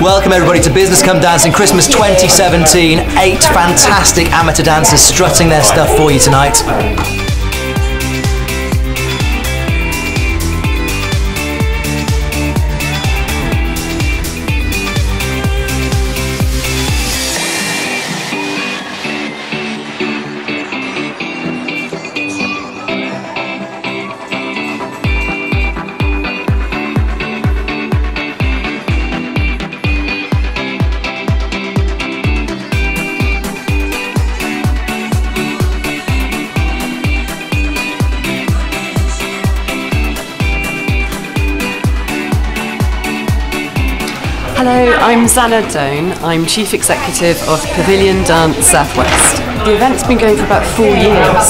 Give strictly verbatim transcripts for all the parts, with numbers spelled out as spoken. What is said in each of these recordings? Welcome everybody to Business Come Dancing Christmas twenty seventeen. Eight fantastic amateur dancers strutting their stuff for you tonight. Hello, I'm Zana Doan. I'm Chief Executive of Pavilion Dance Southwest. The event's been going for about four years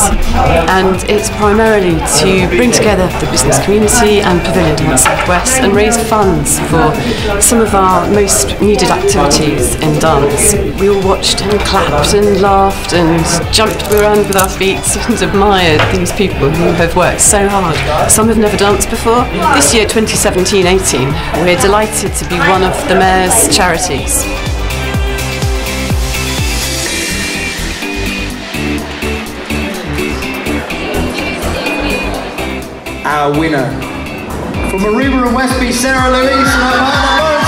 and it's primarily to bring together the business community and Pavilion Dance Southwest and raise funds for some of our most needed activities in dance. We all watched and clapped and laughed and jumped around with our feet and admired these people who have worked so hard. Some have never danced before. This year, twenty seventeen eighteen, we're delighted to be one of the Mayor's charities. Our winner from Ariba and Westby, Sarah Lewis.